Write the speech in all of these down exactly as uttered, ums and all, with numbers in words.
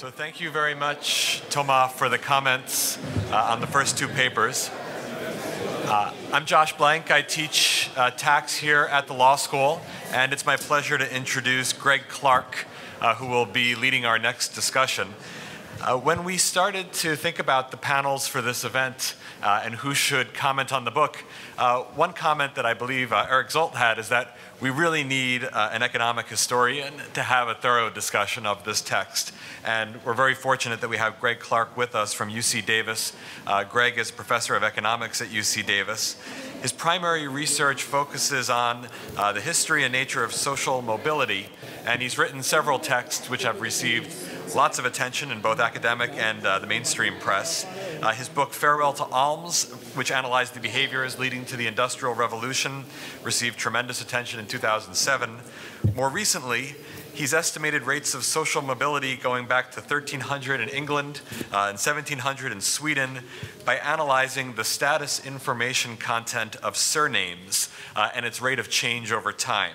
So thank you very much, Thomas, for the comments uh, on the first two papers. Uh, I'm Josh Blank. I teach uh, tax here at the law school, and it's my pleasure to introduce Greg Clark, uh, who will be leading our next discussion. Uh, when we started to think about the panels for this event uh, and who should comment on the book, uh, one comment that I believe uh, Eric Zolt had is that we really need uh, an economic historian to have a thorough discussion of this text. And we're very fortunate that we have Greg Clark with us from U C Davis. Uh, Greg is professor of economics at U C Davis. His primary research focuses on uh, the history and nature of social mobility, and he's written several texts which have received lots of attention in both academic and uh, the mainstream press. Uh, his book, Farewell to Alms, which analyzed the behaviors leading to the Industrial Revolution, received tremendous attention in two thousand seven. More recently, he's estimated rates of social mobility going back to thirteen hundred in England uh, and seventeen hundred in Sweden by analyzing the status information content of surnames uh, and its rate of change over time.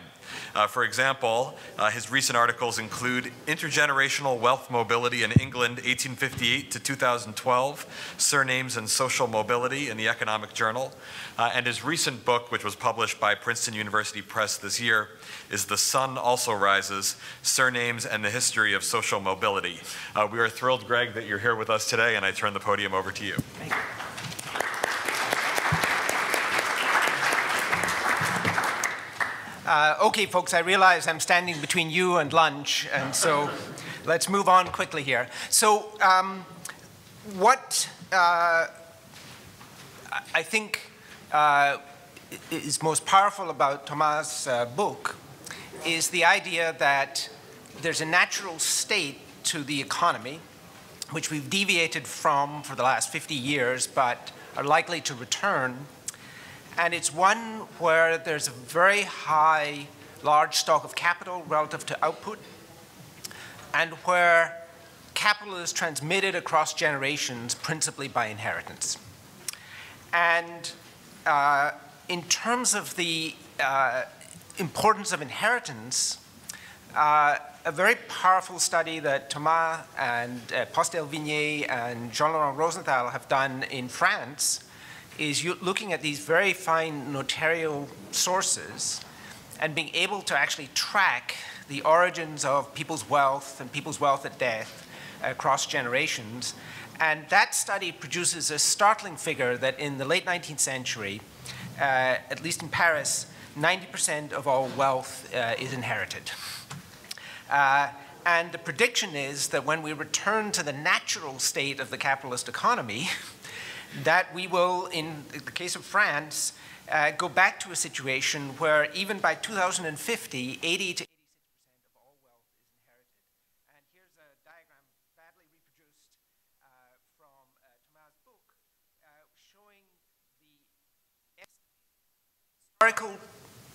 Uh, for example, uh, his recent articles include Intergenerational Wealth Mobility in England, eighteen fifty-eight to two thousand twelve, Surnames and Social Mobility in the Economic Journal, uh, and his recent book, which was published by Princeton University Press this year, is The Sun Also Rises: Surnames and the History of Social Mobility. Uh, we are thrilled, Greg, that you're here with us today, and I turn the podium over to you. Thank you. Uh, okay, folks, I realize I'm standing between you and lunch, and so let's move on quickly here. So um, what uh, I think uh, is most powerful about Thomas' uh, book is the idea that there's a natural state to the economy, which we've deviated from for the last fifty years, but are likely to return. And it's one where there's a very high, large stock of capital relative to output, and where capital is transmitted across generations, principally by inheritance. And uh, in terms of the uh, importance of inheritance, uh, a very powerful study that Thomas and uh, Postel-Vinay and Jean-Laurent Rosenthal have done in France is you looking at these very fine notarial sources and being able to actually track the origins of people's wealth and people's wealth at death across generations. And that study produces a startling figure that in the late nineteenth century, uh, at least in Paris, ninety percent of all wealth uh, is inherited. Uh, and the prediction is that when we return to the natural state of the capitalist economy, that we will, in the case of France, uh, go back to a situation where even by two thousand fifty, eighty to eighty-six percent of all wealth is inherited. And here's a diagram badly reproduced uh, from uh, Thomas' book uh, showing the historical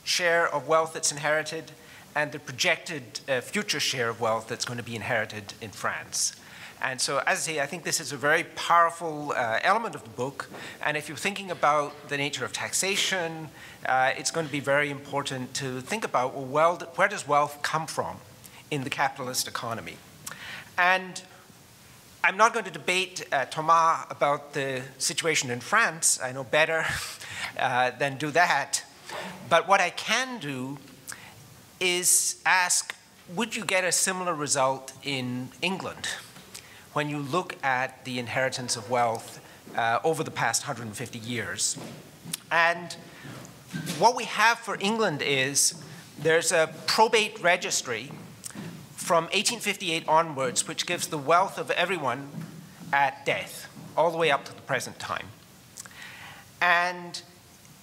share of wealth that's inherited and the projected uh, future share of wealth that's going to be inherited in France. And so, as I say, I think this is a very powerful uh, element of the book. And if you're thinking about the nature of taxation, uh, it's going to be very important to think about, well, well, where does wealth come from in the capitalist economy? And I'm not going to debate uh, Thomas about the situation in France. I know better uh, than do that. But what I can do is ask, would you get a similar result in England when you look at the inheritance of wealth uh, over the past one hundred fifty years? And what we have for England is there's a probate registry from eighteen fifty-eight onwards, which gives the wealth of everyone at death, all the way up to the present time. And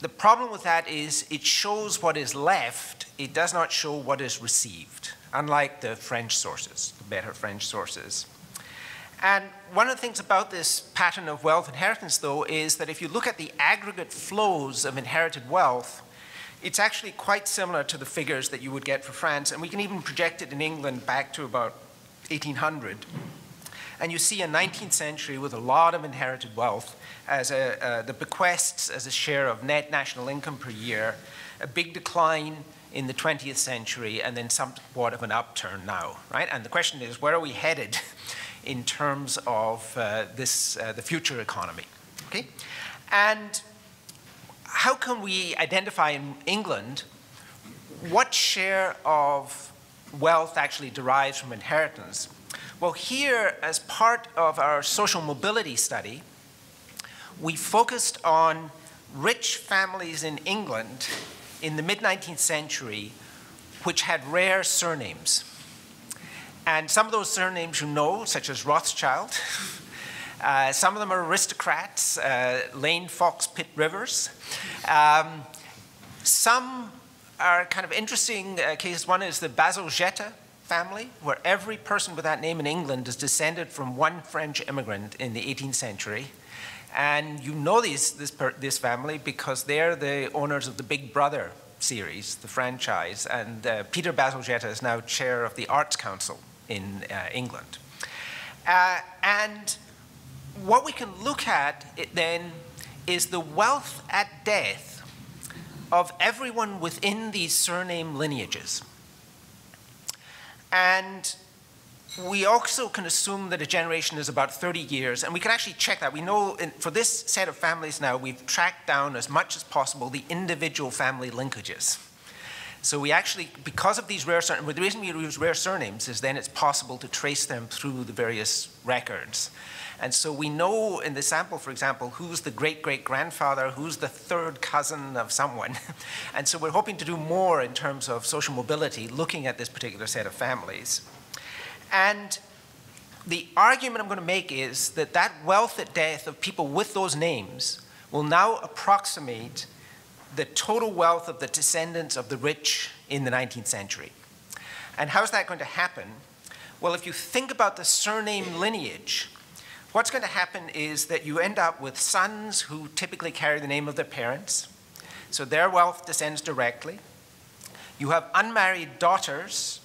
the problem with that is it shows what is left. It does not show what is received, unlike the French sources, the better French sources. And one of the things about this pattern of wealth inheritance, though, is that if you look at the aggregate flows of inherited wealth, it's actually quite similar to the figures that you would get for France. And we can even project it in England back to about eighteen hundred. And you see a nineteenth century with a lot of inherited wealth as a, uh, the bequests as a share of net national income per year, a big decline in the twentieth century, and then somewhat of an upturn now, right? And the question is, where are we headed in terms of uh, this, uh, the future economy. Okay? And how can we identify in England what share of wealth actually derives from inheritance? Well, here, as part of our social mobility study, we focused on rich families in England in the mid nineteenth century which had rare surnames. And some of those surnames you know, such as Rothschild. Uh, some of them are aristocrats, uh, Lane Fox Pitt Rivers. Um, some are kind of interesting uh, cases. One is the Bazalgette family, where every person with that name in England is descended from one French immigrant in the eighteenth century. And you know these, this, this family because they're the owners of the Big Brother series, the franchise. And uh, Peter Bazalgette is now chair of the Arts Council in uh, England. Uh, and what we can look at it then is the wealth at death of everyone within these surname lineages. And we also can assume that a generation is about thirty years, and we can actually check that. We know in, for this set of families now, we've tracked down as much as possible the individual family linkages. So we actually, because of these rare surnames, the reason we use rare surnames is then it's possible to trace them through the various records. And so we know in the sample, for example, who's the great-great-grandfather, who's the third cousin of someone. And so we're hoping to do more in terms of social mobility, looking at this particular set of families. And the argument I'm going to make is that that wealth at death of people with those names will now approximate the total wealth of the descendants of the rich in the nineteenth century. And how's that going to happen? Well, if you think about the surname lineage, what's going to happen is that you end up with sons who typically carry the name of their parents, so their wealth descends directly. You have unmarried daughters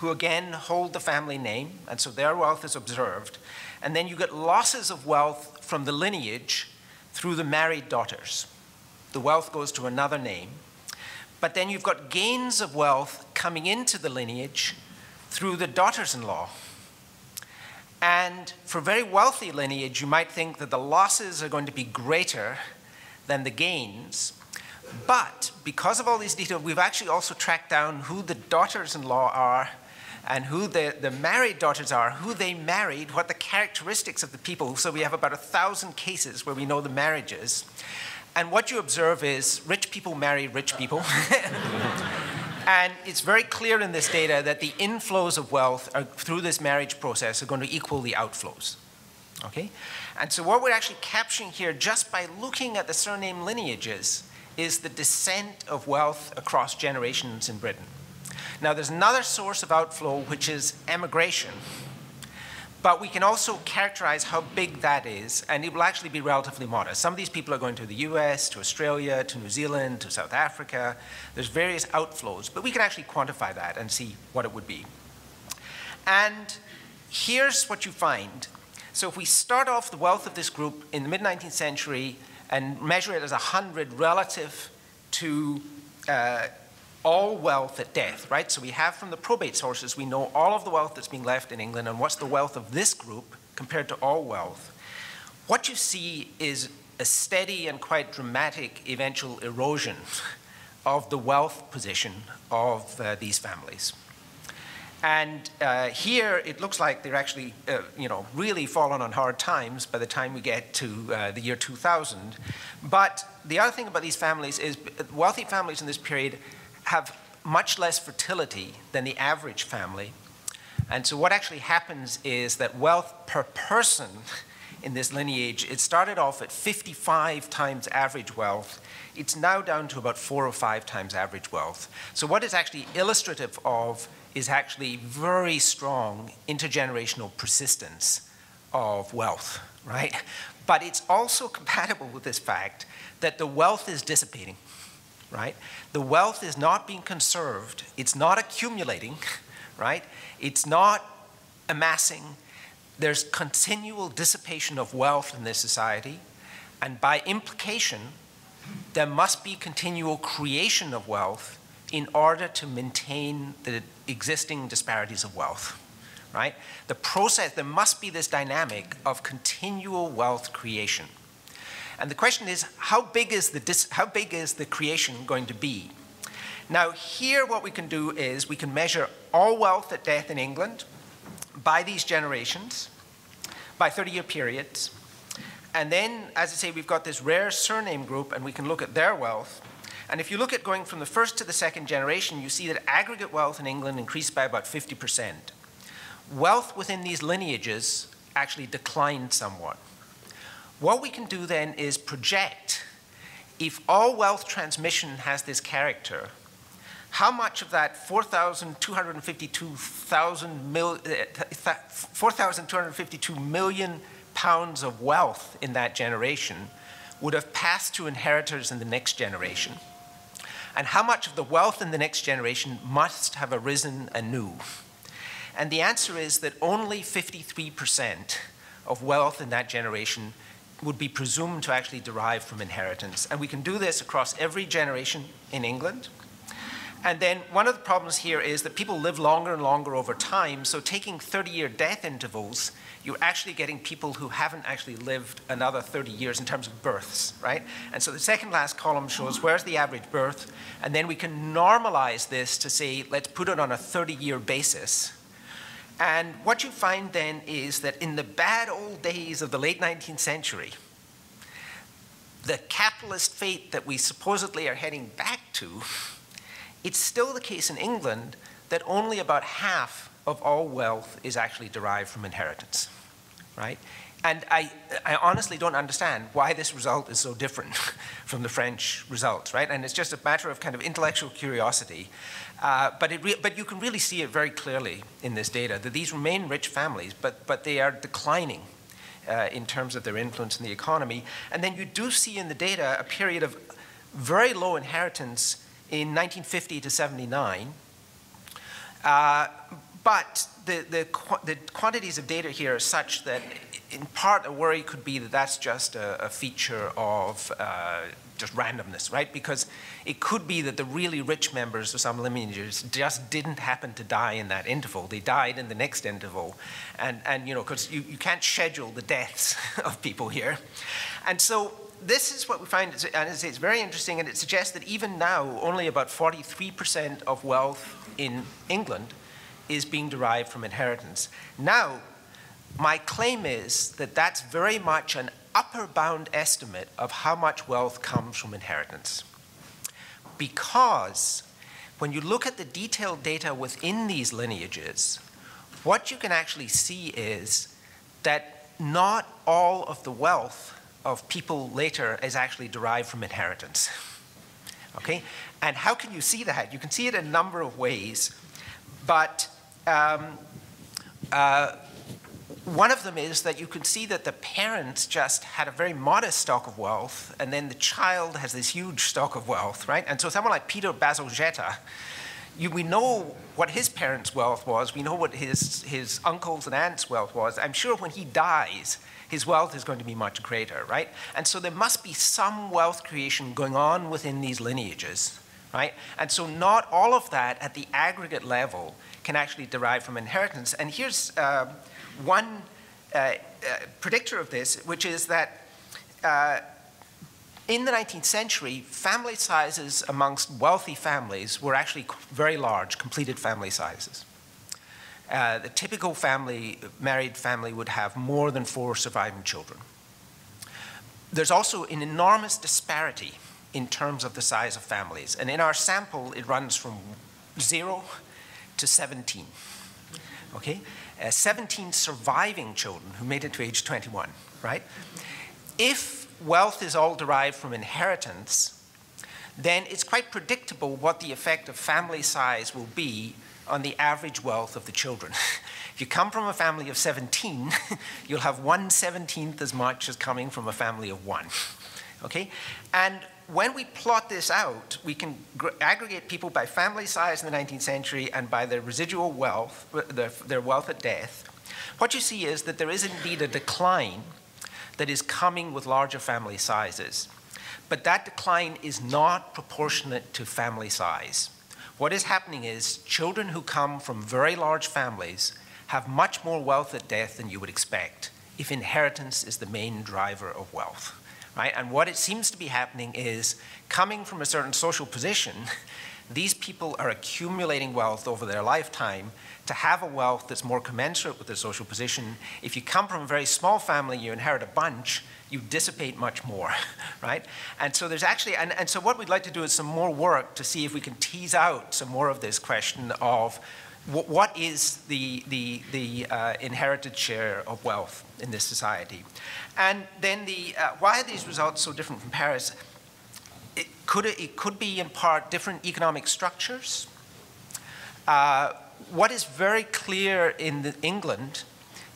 who again hold the family name, and so their wealth is observed. And then you get losses of wealth from the lineage through the married daughters. The wealth goes to another name. But then you've got gains of wealth coming into the lineage through the daughters-in-law. And for very wealthy lineage, you might think that the losses are going to be greater than the gains. But because of all these details, we've actually also tracked down who the daughters-in-law are and who the, the married daughters are, who they married, what the characteristics of the people. So we have about one thousand cases where we know the marriages. And what you observe is rich people marry rich people. And it's very clear in this data that the inflows of wealth are, through this marriage process are going to equal the outflows. Okay? And so what we're actually capturing here just by looking at the surname lineages is the descent of wealth across generations in Britain. Now there's another source of outflow which is emigration, but we can also characterize how big that is, and it will actually be relatively modest. Some of these people are going to the U S, to Australia, to New Zealand, to South Africa. There's various outflows, but we can actually quantify that and see what it would be. And here's what you find. So if we start off the wealth of this group in the mid nineteenth century and measure it as one hundred relative to uh, all wealth at death, right? So we have from the probate sources, we know all of the wealth that's being left in England and what's the wealth of this group compared to all wealth. What you see is a steady and quite dramatic eventual erosion of the wealth position of uh, these families. And uh, here it looks like they're actually, uh, you know, really fallen on hard times by the time we get to uh, the year two thousand. But the other thing about these families is wealthy families in this period have much less fertility than the average family. And so what actually happens is that wealth per person in this lineage, it started off at fifty-five times average wealth. It's now down to about four or five times average wealth. So what it's actually illustrative of is actually very strong intergenerational persistence of wealth, right? But it's also compatible with this fact that the wealth is dissipating. Right? The wealth is not being conserved. It's not accumulating, right? It's not amassing. There's continual dissipation of wealth in this society. And by implication, there must be continual creation of wealth in order to maintain the existing disparities of wealth. right? The process, there must be this dynamic of continual wealth creation. And the question is, how big is the, dis how big is the creation going to be? Now, here what we can do is we can measure all wealth at death in England by these generations, by thirty-year periods. And then, as I say, we've got this rare surname group, and we can look at their wealth. And if you look at going from the first to the second generation, you see that aggregate wealth in England increased by about fifty percent. Wealth within these lineages actually declined somewhat. What we can do then is project, if all wealth transmission has this character, how much of that four thousand two hundred fifty-two million pounds of wealth in that generation would have passed to inheritors in the next generation? And how much of the wealth in the next generation must have arisen anew? And the answer is that only fifty-three percent of wealth in that generation would be presumed to actually derive from inheritance. And we can do this across every generation in England. And then one of the problems here is that people live longer and longer over time, so taking thirty-year death intervals, you're actually getting people who haven't actually lived another thirty years in terms of births, right? And so the second last column shows where's the average birth, and then we can normalize this to say, let's put it on a thirty-year basis. And what you find then is that in the bad old days of the late nineteenth century, the capitalist fate that we supposedly are heading back to, it's still the case in England that only about half of all wealth is actually derived from inheritance, right? And I, I honestly don't understand why this result is so different from the French results, right? And it's just a matter of kind of intellectual curiosity. Uh, but, it re but you can really see it very clearly in this data, that these remain rich families, but, but they are declining uh, in terms of their influence in the economy. And then you do see in the data a period of very low inheritance in nineteen fifty to seventy-nine. Uh, but the, the, qu the quantities of data here are such that in part, a worry could be that that's just a, a feature of uh, just randomness, right? Because it could be that the really rich members of some lineages just didn't happen to die in that interval. They died in the next interval. And, and you know, because you, you can't schedule the deaths of people here. And so this is what we find, and it's, it's very interesting, and it suggests that even now, only about forty-three percent of wealth in England is being derived from inheritance. Now, my claim is that that's very much an upper bound estimate of how much wealth comes from inheritance. Because when you look at the detailed data within these lineages, what you can actually see is that not all of the wealth of people later is actually derived from inheritance. Okay? And how can you see that? You can see it in a number of ways, but um, uh, one of them is that you can see that the parents just had a very modest stock of wealth, and then the child has this huge stock of wealth, right? And so someone like Peter Bazalgette, you, we know what his parents' wealth was. We know what his, his uncles and aunts' wealth was. I'm sure when he dies, his wealth is going to be much greater, right? And so there must be some wealth creation going on within these lineages, right? And so not all of that at the aggregate level can actually derive from inheritance. And here's uh, one uh, uh, predictor of this, which is that uh, in the nineteenth century, family sizes amongst wealthy families were actually very large, completed family sizes. Uh, the typical family, married family, would have more than four surviving children. There's also an enormous disparity in terms of the size of families. And in our sample, it runs from zero to seventeen, okay? Uh, seventeen surviving children who made it to age twenty-one, right? If wealth is all derived from inheritance, then it's quite predictable what the effect of family size will be on the average wealth of the children. If you come from a family of seventeen, you'll have one seventeenth as much as coming from a family of one, okay? And when we plot this out, we can aggregate people by family size in the nineteenth century and by their residual wealth, their, their wealth at death. What you see is that there is indeed a decline that is coming with larger family sizes. But that decline is not proportionate to family size. What is happening is children who come from very large families have much more wealth at death than you would expect if inheritance is the main driver of wealth, right? And what it seems to be happening is, coming from a certain social position, these people are accumulating wealth over their lifetime to have a wealth that's more commensurate with their social position. If you come from a very small family, you inherit a bunch, you dissipate much more, right? And so there's actually, and, and so what we'd like to do is some more work to see if we can tease out some more of this question of what, what is the, the, the uh, inherited share of wealth in this society. And then the, uh, why are these results so different from Paris? It could, it could be in part different economic structures. Uh, what is very clear in the England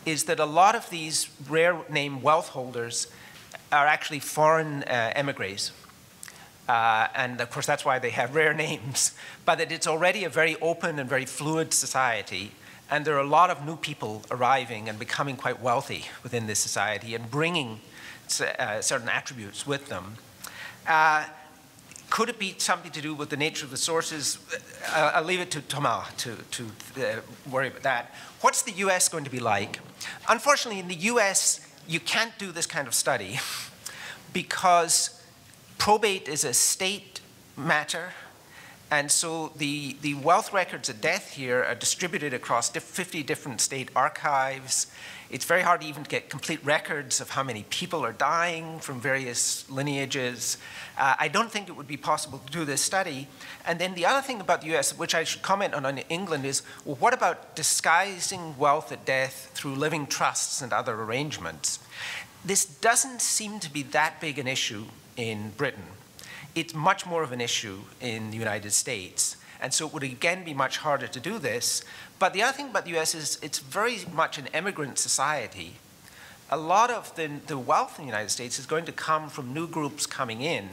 is that a lot of these rare name wealth holders are actually foreign uh, emigres. Uh, and of course that's why they have rare names, but that it's already a very open and very fluid society. And there are a lot of new people arriving and becoming quite wealthy within this society and bringing uh, certain attributes with them. Uh, Could it be something to do with the nature of the sources? Uh, I'll leave it to Thomas to, to uh, worry about that. What's the U S going to be like? Unfortunately, in the U S, you can't do this kind of study because probate is a state matter, and so the, the wealth records at death here are distributed across fifty different state archives. It's very hard even to get complete records of how many people are dying from various lineages. Uh, I don't think it would be possible to do this study. And then the other thing about the U S, which I should comment on in England, is, well, what about disguising wealth at death through living trusts and other arrangements? This doesn't seem to be that big an issue in Britain. It's much more of an issue in the United States. And so it would again be much harder to do this. But the other thing about the U S is it's very much an immigrant society. A lot of the, the wealth in the United States is going to come from new groups coming in.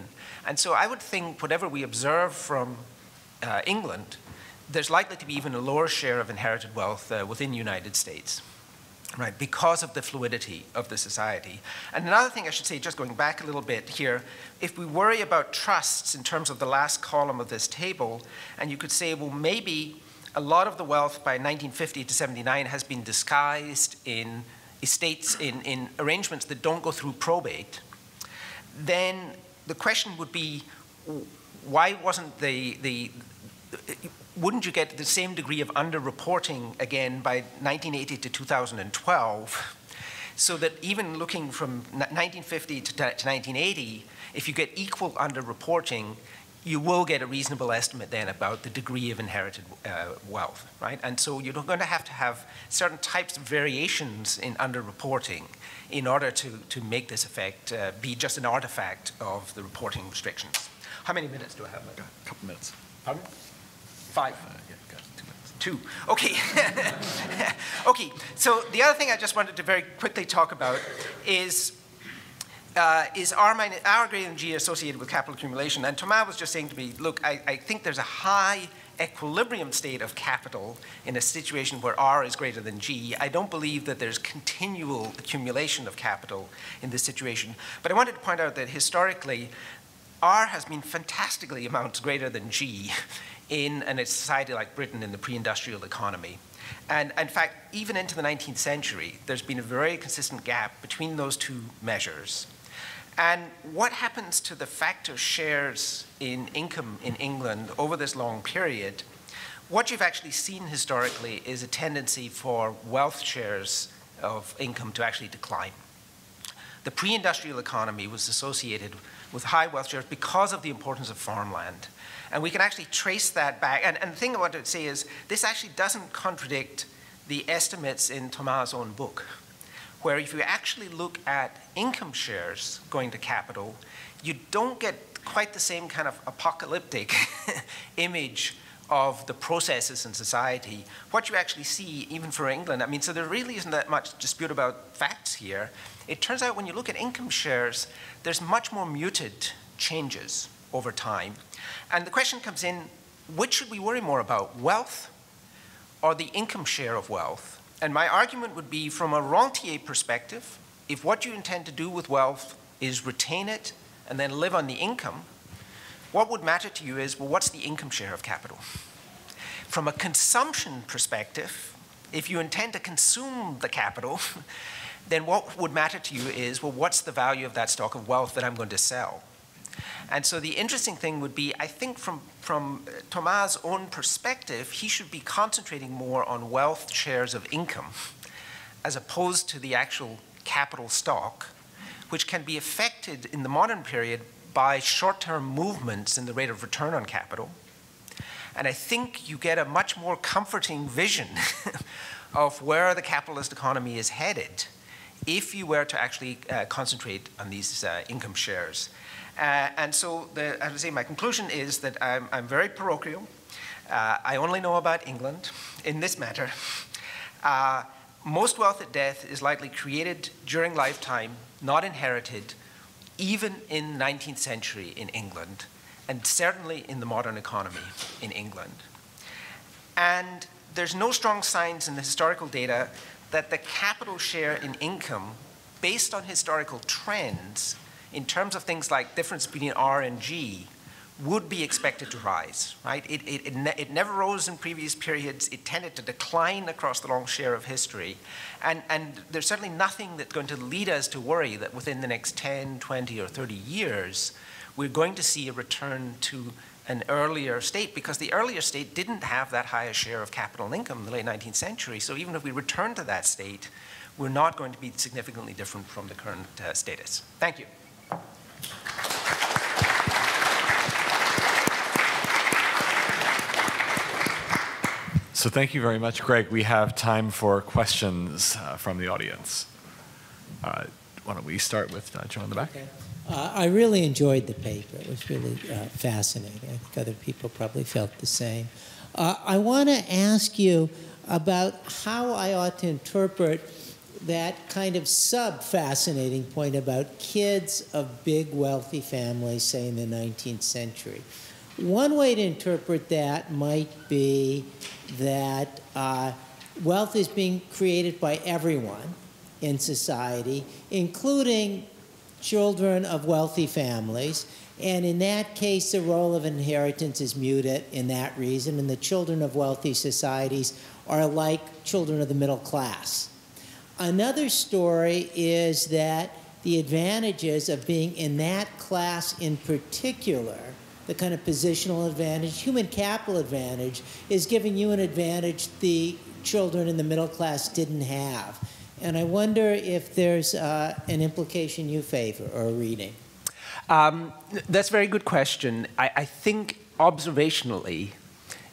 And so I would think whatever we observe from uh, England, there's likely to be even a lower share of inherited wealth uh, within the United States, right, because of the fluidity of the society. And another thing I should say, just going back a little bit here, if we worry about trusts in terms of the last column of this table, and you could say, well, maybe a lot of the wealth by nineteen fifty to seventy-nine has been disguised in estates, in, in arrangements that don't go through probate, then the question would be, why wasn't the, the wouldn't you get the same degree of underreporting again by nineteen eighty to two thousand twelve, so that even looking from nineteen fifty to nineteen eighty, if you get equal underreporting, you will get a reasonable estimate then about the degree of inherited uh, wealth, right? And so you're going to have to have certain types of variations in underreporting in order to, to make this effect uh, be just an artifact of the reporting restrictions. How many minutes do I have? Like? A couple minutes. Pardon? Five. Uh, yeah, got two minutes. Two. Okay. Okay. So the other thing I just wanted to very quickly talk about is uh, is R minus R greater than G associated with capital accumulation? And Thomas was just saying to me, look, I, I think there's a high equilibrium state of capital in a situation where R is greater than G. I don't believe that there's continual accumulation of capital in this situation. But I wanted to point out that historically, R has been fantastically amounts greater than G in a society like Britain in the pre-industrial economy. And in fact, even into the nineteenth century, there's been a very consistent gap between those two measures. And what happens to the factor shares in income in England over this long period? What you've actually seen historically is a tendency for wealth shares of income to actually decline. The pre-industrial economy was associated with high wealth shares because of the importance of farmland. And we can actually trace that back. And, and the thing I want to say is this actually doesn't contradict the estimates in Thomas' own book, where if you actually look at income shares going to capital, you don't get quite the same kind of apocalyptic image of the processes in society. What you actually see, even for England, I mean, so there really isn't that much dispute about facts here. It turns out when you look at income shares, there's much more muted changes over time. And the question comes in, which should we worry more about, wealth or the income share of wealth? And my argument would be, from a rentier perspective, if what you intend to do with wealth is retain it and then live on the income, what would matter to you is, well, what's the income share of capital? From a consumption perspective, if you intend to consume the capital, then what would matter to you is, well, what's the value of that stock of wealth that I'm going to sell? And so the interesting thing would be, I think from, from Thomas' own perspective, he should be concentrating more on wealth shares of income as opposed to the actual capital stock, which can be affected in the modern period by short-term movements in the rate of return on capital. And I think you get a much more comforting vision of where the capitalist economy is headed if you were to actually uh, concentrate on these uh, income shares. Uh, and so, the, I would say my conclusion is that I'm, I'm very parochial. Uh, I only know about England in this matter. Uh, most wealth at death is likely created during lifetime, not inherited, even in nineteenth century in England, and certainly in the modern economy in England. And there's no strong signs in the historical data that the capital share in income, based on historical trends, in terms of things like difference between R and G, would be expected to rise, right? It, it, it, ne it never rose in previous periods. It tended to decline across the long share of history. And, and there's certainly nothing that's going to lead us to worry that within the next ten, twenty, or thirty years, we're going to see a return to an earlier state, because the earlier state didn't have that high a share of capital and income in the late nineteenth century. So even if we return to that state, we're not going to be significantly different from the current uh, status. Thank you. So thank you very much, Greg. We have time for questions uh, from the audience. Uh, why don't we start with uh, John in the back? Okay. Uh, I really enjoyed the paper. It was really uh, fascinating. I think other people probably felt the same. Uh, I want to ask you about how I ought to interpret that kind of sub-fascinating point about kids of big wealthy families, say in the nineteenth century. One way to interpret that might be that uh, wealth is being created by everyone in society, including children of wealthy families. And in that case, the role of inheritance is muted in that reason, and the children of wealthy societies are like children of the middle class. Another story is that the advantages of being in that class in particular, the kind of positional advantage, human capital advantage, is giving you an advantage the children in the middle class didn't have. And I wonder if there's uh, an implication you favor or a reading. Um, that's a very good question. I, I think observationally,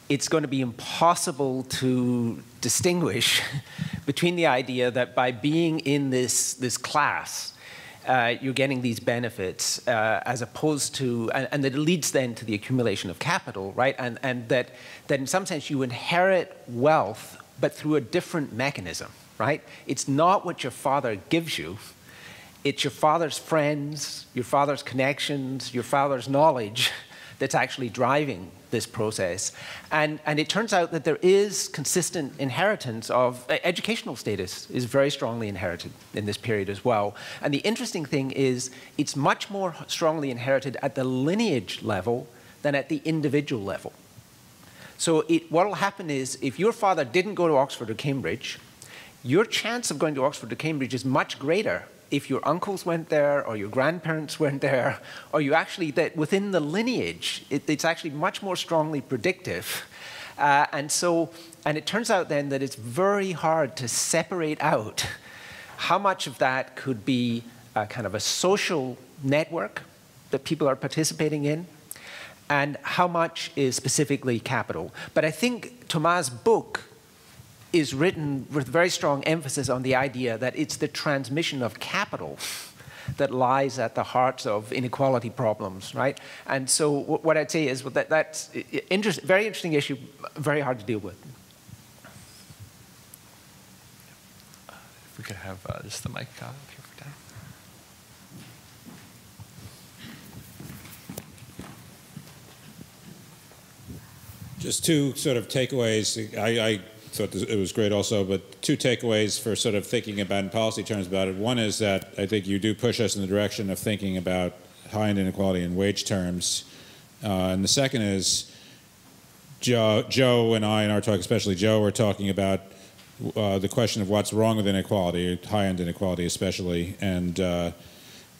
it's going to be impossible to distinguish between the idea that by being in this, this class, uh, you're getting these benefits uh, as opposed to, and, and that it leads then to the accumulation of capital, right? And, and that, that in some sense you inherit wealth, but through a different mechanism, right? It's not what your father gives you. It's your father's friends, your father's connections, your father's knowledge that's actually driving this process. And, and it turns out that there is consistent inheritance of uh, educational status is very strongly inherited in this period as well. And the interesting thing is it's much more strongly inherited at the lineage level than at the individual level. So it, what will happen is if your father didn't go to Oxford or Cambridge, your chance of going to Oxford or Cambridge is much greater if your uncles went there, or your grandparents went there, or you actually, that within the lineage, it, it's actually much more strongly predictive. Uh, and so, and it turns out then that it's very hard to separate out how much of that could be a kind of a social network that people are participating in, and how much is specifically capital. But I think Thomas' book is written with very strong emphasis on the idea that it's the transmission of capital that lies at the heart of inequality problems, right? And so what I'd say is well, that that's interest, very interesting issue, very hard to deal with. If we could have uh, just the mic uh, if you're down. Just two sort of takeaways. I, I So it was great also, but two takeaways for sort of thinking about in policy terms about it. One is that I think you do push us in the direction of thinking about high-end inequality in wage terms. Uh, and the second is Joe, Joe and I in our talk, especially Joe, were talking about uh, the question of what's wrong with inequality, high-end inequality especially, and uh,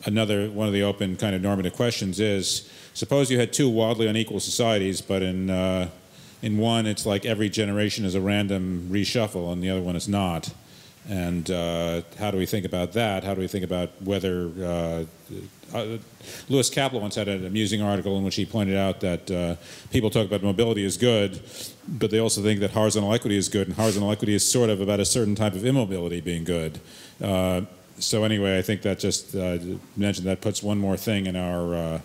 another one of the open kind of normative questions is, suppose you had two wildly unequal societies, but in uh, in one it's like every generation is a random reshuffle and the other one is not. And uh, how do we think about that? How do we think about whether... Uh, uh, Louis Kaplow once had an amusing article in which he pointed out that uh, people talk about mobility is good, but they also think that horizontal equity is good, and horizontal equity is sort of about a certain type of immobility being good. Uh, so anyway, I think that just uh, mentioned that puts one more thing in our, uh,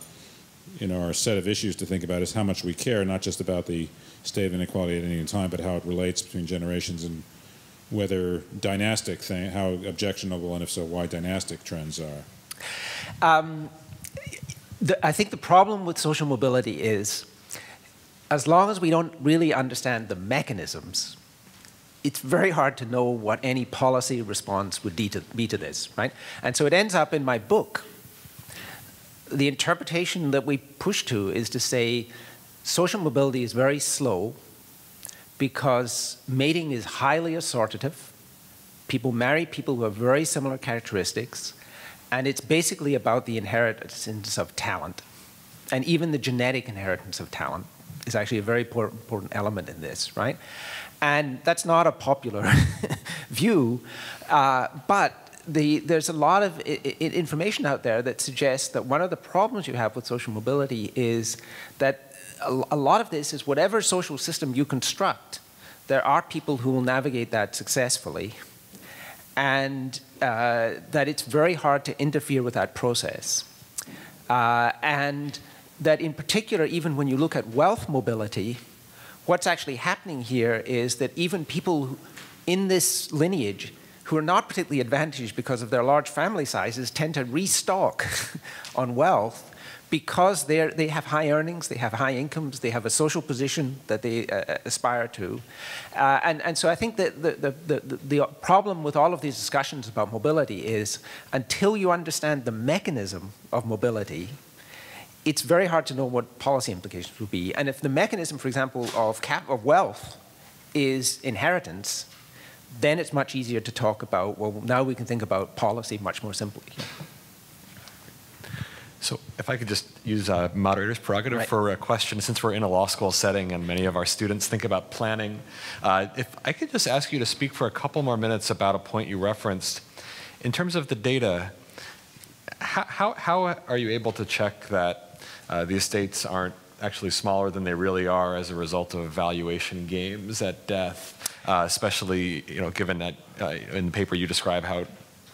in our set of issues to think about, is how much we care, not just about the state of inequality at any given time, but how it relates between generations and whether dynastic thing, how objectionable, and if so, why dynastic trends are. Um, the, I think the problem with social mobility is, as long as we don't really understand the mechanisms, it's very hard to know what any policy response would be to, be to this, right? And so it ends up in my book, the interpretation that we push to is to say social mobility is very slow, because mating is highly assortative. People marry people who have very similar characteristics, and it's basically about the inheritance of talent. And even the genetic inheritance of talent is actually a very important element in this, right? And that's not a popular view, uh, but the, there's a lot of I I information out there that suggests that one of the problems you have with social mobility is that a lot of this is whatever social system you construct, there are people who will navigate that successfully, and uh, that it's very hard to interfere with that process. Uh, and that in particular, even when you look at wealth mobility, what's actually happening here is that even people in this lineage who are not particularly advantaged because of their large family sizes tend to restock on wealth, because they have high earnings, they have high incomes, they have a social position that they uh, aspire to. Uh, and, and so I think that the, the, the, the problem with all of these discussions about mobility is, until you understand the mechanism of mobility, it's very hard to know what policy implications will be. And if the mechanism, for example, of, cap of wealth is inheritance, then it's much easier to talk about, well, now we can think about policy much more simply. So if I could just use a moderator's prerogative right. for a question, since we're in a law school setting and many of our students think about planning, uh, if I could just ask you to speak for a couple more minutes about a point you referenced. In terms of the data, how, how, how are you able to check that uh, the estates aren't actually smaller than they really are as a result of valuation games at death, uh, especially you know, given that uh, in the paper you describe how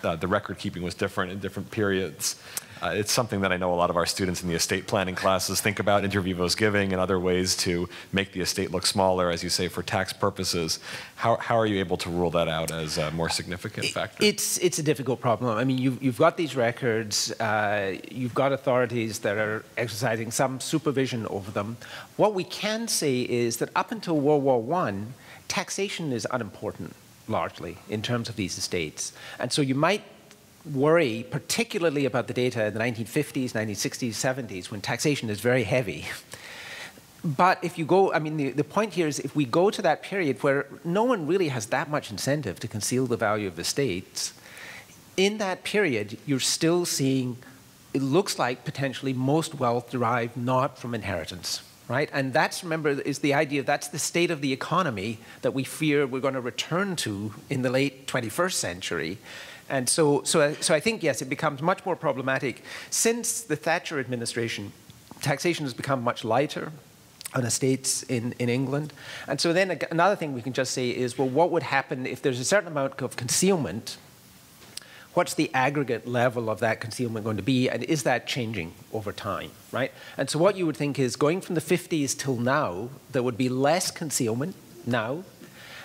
uh, the record keeping was different in different periods? Uh, it's something that I know a lot of our students in the estate planning classes think about, inter vivos giving and other ways to make the estate look smaller, as you say, for tax purposes. How, how are you able to rule that out as a more significant factor? It's, it's a difficult problem. I mean, you've, you've got these records. Uh, you've got authorities that are exercising some supervision over them. What we can say is that up until World War One, taxation is unimportant, largely, in terms of these estates. And so you might worry particularly about the data in the nineteen fifties, nineteen sixties, seventies, when taxation is very heavy. But if you go, I mean, the, the point here is if we go to that period where no one really has that much incentive to conceal the value of estates, in that period, you're still seeing, it looks like potentially most wealth derived not from inheritance, right? And that's, remember, is the idea, that's the state of the economy that we fear we're going to return to in the late twenty-first century. And so, so, so I think, yes, it becomes much more problematic. Since the Thatcher administration, taxation has become much lighter on estates in, in England. And so then another thing we can just say is, well, what would happen if there's a certain amount of concealment? What's the aggregate level of that concealment going to be? And is that changing over time, right? And so what you would think is, going from the fifties till now, there would be less concealment now,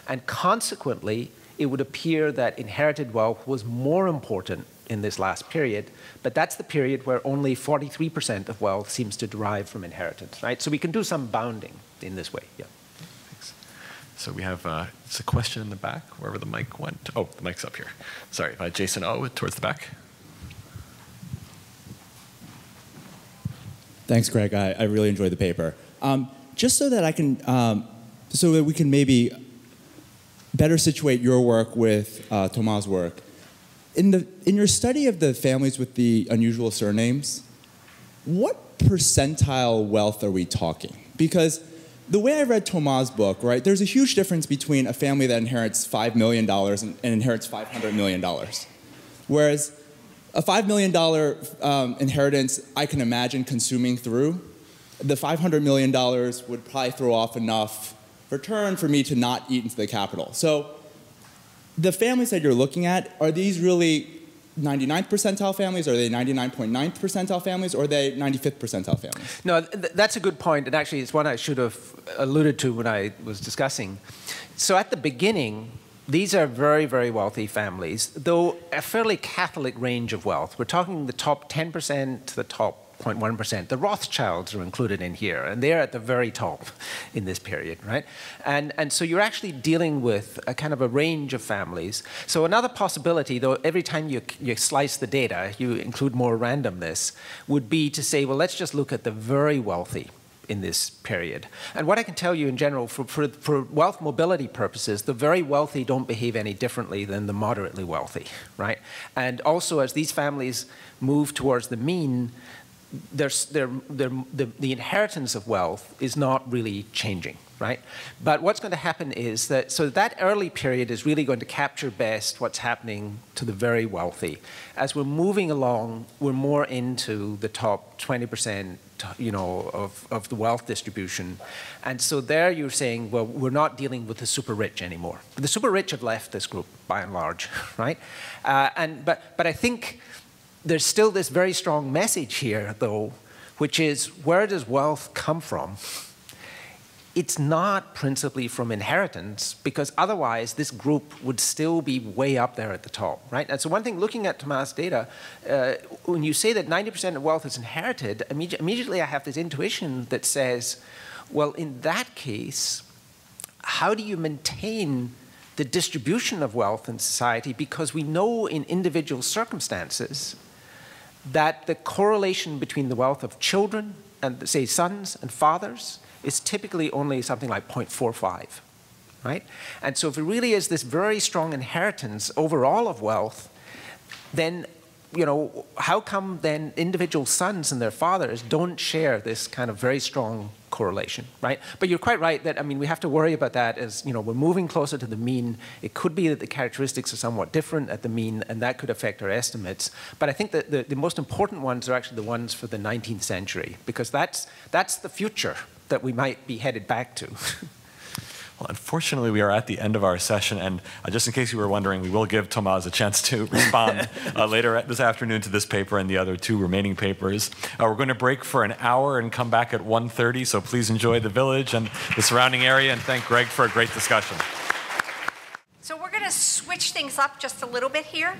and consequently, it would appear that inherited wealth was more important in this last period, but that's the period where only forty-three percent of wealth seems to derive from inheritance, right? So we can do some bounding in this way, yeah. Thanks. So we have, uh, it's a question in the back, wherever the mic went. Oh, the mic's up here. Sorry, uh, Jason O, towards the back. Thanks, Greg, I, I really enjoyed the paper. Um, just so that I can, um, so that we can maybe better situate your work with uh, Thomas' work. In, the, in your study of the families with the unusual surnames, what percentile wealth are we talking? Because the way I read Thomas' book, right, there's a huge difference between a family that inherits five million dollars and, and inherits five hundred million dollars. Whereas a five million dollar um, inheritance, I can imagine consuming through. The five hundred million dollars would probably throw off enough return for me to not eat into the capital. So the families that you're looking at, are these really ninety-ninth percentile families? Are they ninety-nine point nine percentile families? Or are they ninety-fifth percentile families? No, th that's a good point. And actually, it's one I should have alluded to when I was discussing. So at the beginning, these are very, very wealthy families, though a fairly Catholic range of wealth. We're talking the top ten percent to the top zero point one percent. The Rothschilds are included in here, and they're at the very top in this period, right? And, and so you're actually dealing with a kind of a range of families. So another possibility, though, every time you, you slice the data, you include more randomness, would be to say, well, let's just look at the very wealthy in this period. And what I can tell you in general, for, for, for wealth mobility purposes, the very wealthy don't behave any differently than the moderately wealthy, right? And also, as these families move towards the mean, There's, there, there, the, the inheritance of wealth is not really changing, right? But what's going to happen is that, so that early period is really going to capture best what's happening to the very wealthy. As we're moving along, we're more into the top twenty percent, you know, of, of the wealth distribution. And so there you're saying, well, we're not dealing with the super rich anymore. The super rich have left this group, by and large, right? Uh, and, but, but I think there's still this very strong message here, though, which is, where does wealth come from? It's not principally from inheritance, because otherwise this group would still be way up there at the top, right? And so one thing, looking at Thomas' data, uh, when you say that ninety percent of wealth is inherited, imme- immediately I have this intuition that says, well, in that case, how do you maintain the distribution of wealth in society? Because we know in individual circumstances that the correlation between the wealth of children and, say, sons and fathers is typically only something like zero point four five, right? And so if it really is this very strong inheritance overall of wealth, then, you know, how come then individual sons and their fathers don't share this kind of very strong correlation, right? But you're quite right that, I mean, we have to worry about that as, you know, we're moving closer to the mean. It could be that the characteristics are somewhat different at the mean, and that could affect our estimates. But I think that the, the most important ones are actually the ones for the nineteenth century, because that's, that's the future that we might be headed back to. Well, unfortunately, we are at the end of our session, and uh, just in case you were wondering, we will give Thomas a chance to respond uh, later this afternoon to this paper and the other two remaining papers. Uh, we're going to break for an hour and come back at one thirty, so please enjoy the village and the surrounding area, and thank Greg for a great discussion. So we're going to switch things up just a little bit here.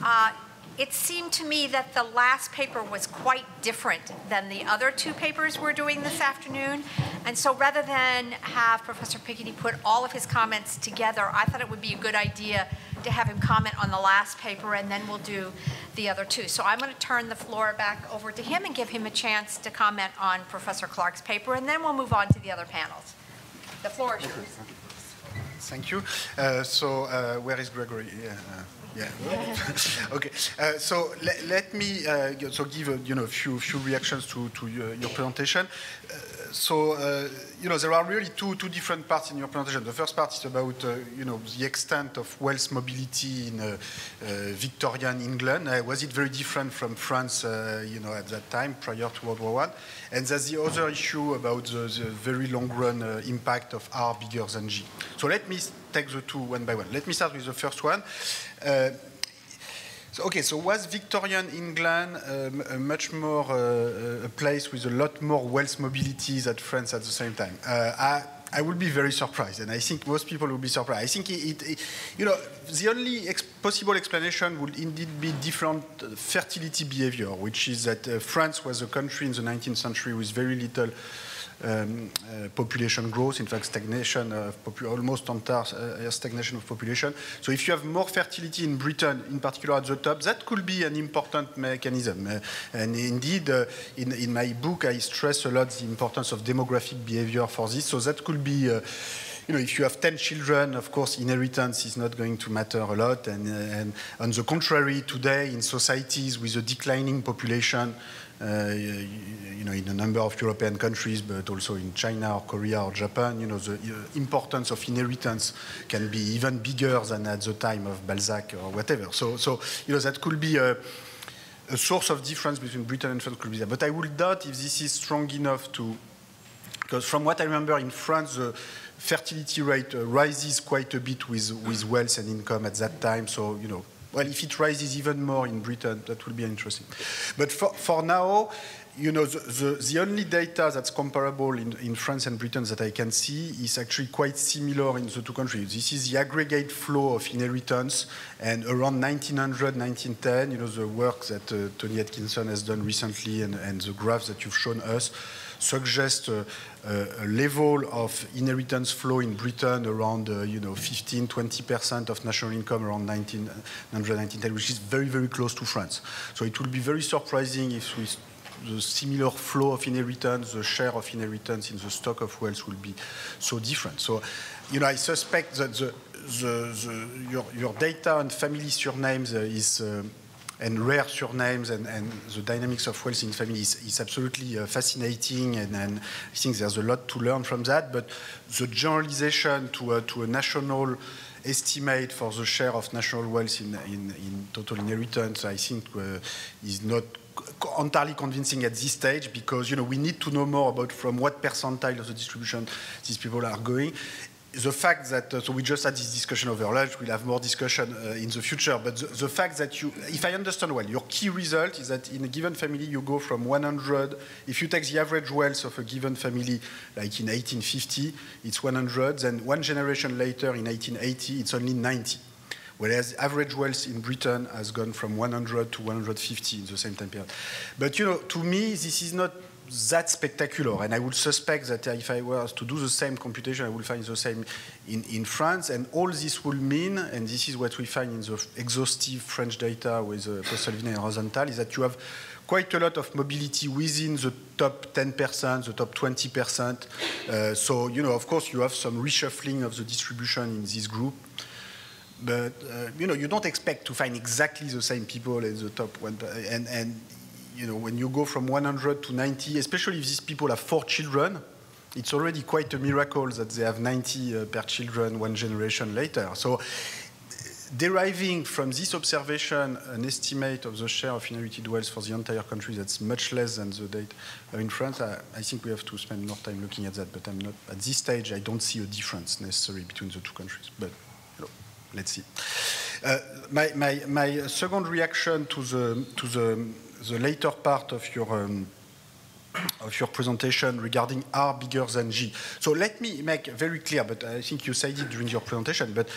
Uh, it seemed to me that the last paper was quite different than the other two papers we're doing this afternoon. And so rather than have Professor Piketty put all of his comments together, I thought it would be a good idea to have him comment on the last paper, and then we'll do the other two. So I'm going to turn the floor back over to him and give him a chance to comment on Professor Clark's paper, and then we'll move on to the other panels. The floor is yours. Thank you. Uh, so uh, where is Gregory? Yeah. Uh, Yeah. Okay. Uh, so le let me uh, so give uh, you know a few few reactions to to your, your presentation. Uh, so uh, you know there are really two two different parts in your presentation. The first part is about uh, you know the extent of wealth mobility in uh, uh, Victorian England. Uh, was it very different from France? Uh, you know at that time prior to World War One. And there's the other issue about the, the very long run uh, impact of R bigger than G. So let me take the two one by one. Let me start with the first one. Uh, so, okay, so was Victorian England um, a much more uh, a place with a lot more wealth mobility than France at the same time? Uh, I, I would be very surprised, and I think most people would be surprised. I think it, it, it you know, the only ex possible explanation would indeed be different fertility behavior, which is that uh, France was a country in the nineteenth century with very little Um, uh, population growth, in fact stagnation, uh, almost entire uh, stagnation of population. So if you have more fertility in Britain, in particular at the top, that could be an important mechanism. Uh, and indeed, uh, in, in my book, I stress a lot the importance of demographic behavior for this. So that could be uh, you know, if you have ten children, of course, inheritance is not going to matter a lot. And, and on the contrary, today in societies with a declining population, Uh, you know, in a number of European countries, but also in China or Korea or Japan, you know, the importance of inheritance can be even bigger than at the time of Balzac or whatever. So, so you know, that could be a, a source of difference between Britain and France. But I would doubt if this is strong enough to, because from what I remember in France, the fertility rate rises quite a bit with, with wealth and income at that time. So, you know, well, if it rises even more in Britain, that will be interesting. But for, for now, you know, the, the, the only data that's comparable in, in France and Britain that I can see is actually quite similar in the two countries. This is the aggregate flow of inheritance, and around nineteen hundred, nineteen ten, you know, the work that uh, Tony Atkinson has done recently and, and the graphs that you've shown us suggest uh, uh, a level of inheritance flow in Britain around, uh, you know, fifteen, twenty percent of national income around nineteen hundred, nineteen ten, which is very, very close to France. So it will be very surprising if we, the similar flow of inheritance, the share of inheritance in the stock of wealth will be so different. So, you know, I suspect that the, the, the, your, your data on family surnames is... Uh, and rare surnames and, and the dynamics of wealth in families is, is absolutely uh, fascinating, and, and I think there's a lot to learn from that, but the generalization to a, to a national estimate for the share of national wealth in, in, in total inheritance, I think uh, is not entirely convincing at this stage, because, you know, we need to know more about from what percentile of the distribution these people are going. The fact that, uh, so we just had this discussion over lunch, we'll have more discussion uh, in the future, but the, the fact that you, if I understand well, your key result is that in a given family you go from one hundred, if you take the average wealth of a given family, like in eighteen fifty, it's one hundred, then one generation later in eighteen eighty, it's only ninety. Whereas average wealth in Britain has gone from one hundred to one hundred fifty in the same time period. But, you know, to me, this is not that's spectacular, and I would suspect that if I were to do the same computation, I would find the same in, in France, and all this will mean, and this is what we find in the exhaustive French data with uh, Postel-Vinay and Rosenthal, is that you have quite a lot of mobility within the top ten percent, the top twenty percent, uh, so, you know, of course you have some reshuffling of the distribution in this group. But, uh, you know, you don't expect to find exactly the same people in the top one, and, and you know, when you go from one hundred to ninety, especially if these people have four children, it's already quite a miracle that they have ninety uh, per children one generation later. So deriving from this observation an estimate of the share of inherited wealth for the entire country that's much less than the date in France, I, I think we have to spend more time looking at that, but I'm not, at this stage, I don't see a difference necessarily between the two countries. But, you know, let's see. Uh, my, my, my second reaction to the, to the the later part of your um, of your presentation regarding R bigger than G. So let me make very clear, but I think you said it during your presentation, but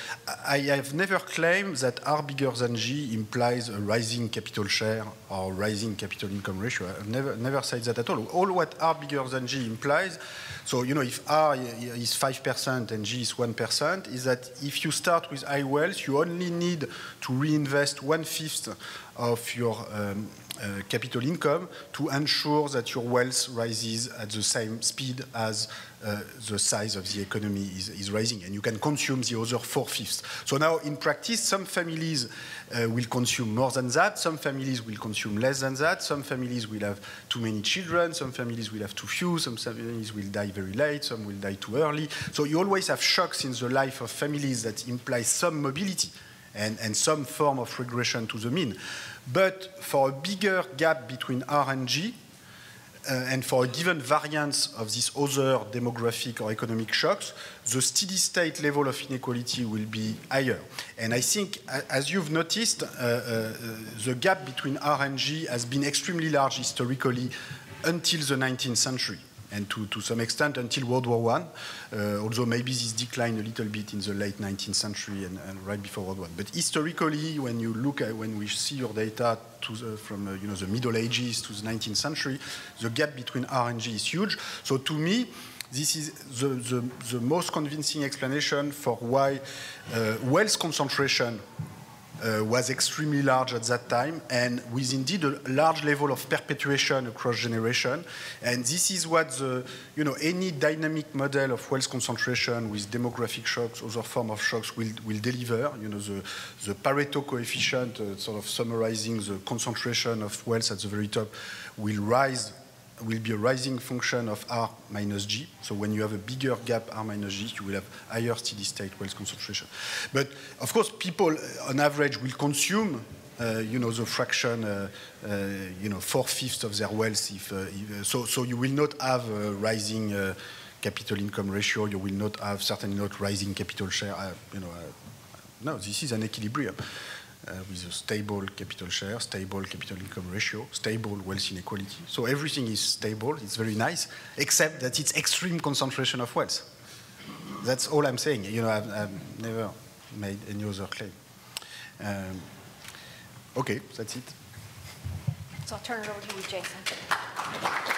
I have never claimed that R bigger than G implies a rising capital share or rising capital income ratio. I've never, never said that at all. All what R bigger than G implies, so, you know, if R is five percent and G is one percent, is that if you start with high wealth, you only need to reinvest one-fifth of your um, Uh, capital income to ensure that your wealth rises at the same speed as uh, the size of the economy is, is rising, and you can consume the other four-fifths. So now, in practice, some families uh, will consume more than that, some families will consume less than that, some families will have too many children, some families will have too few, some families will die very late, some will die too early. So you always have shocks in the life of families that imply some mobility and, and some form of regression to the mean. But for a bigger gap between R and G, uh, and for a given variance of these other demographic or economic shocks, the steady state level of inequality will be higher. And I think, as you've noticed, uh, uh, the gap between R and G has been extremely large historically until the nineteenth century. And to, to some extent until World War One, uh, although maybe this declined a little bit in the late nineteenth century and, and right before World War One. But historically, when you look at, when we see your data to the, from uh, you know, the Middle Ages to the nineteenth century, the gap between R and G is huge. So to me, this is the, the, the most convincing explanation for why uh, wealth concentration uh, was extremely large at that time, and with indeed a large level of perpetuation across generation. And this is what the, you know, any dynamic model of wealth concentration with demographic shocks, other form of shocks will, will deliver. You know, the, the Pareto coefficient, uh, sort of summarizing the concentration of wealth at the very top, will rise, will be a rising function of R minus G. So when you have a bigger gap R minus G, you will have higher steady state wealth concentration. But of course, people on average will consume, uh, you know, the fraction, uh, uh, you know, four fifths of their wealth. If, uh, if so, so you will not have a rising uh, capital income ratio. You will not have, certainly not, rising capital share. Uh, you know, uh, no, this is an equilibrium. Uh, with a stable capital share, stable capital income ratio, stable wealth inequality. So everything is stable, it's very nice, except that it's extreme concentration of wealth. That's all I'm saying. You know, I've, I've never made any other claim. Um, okay, that's it. So I'll turn it over to you, Jason.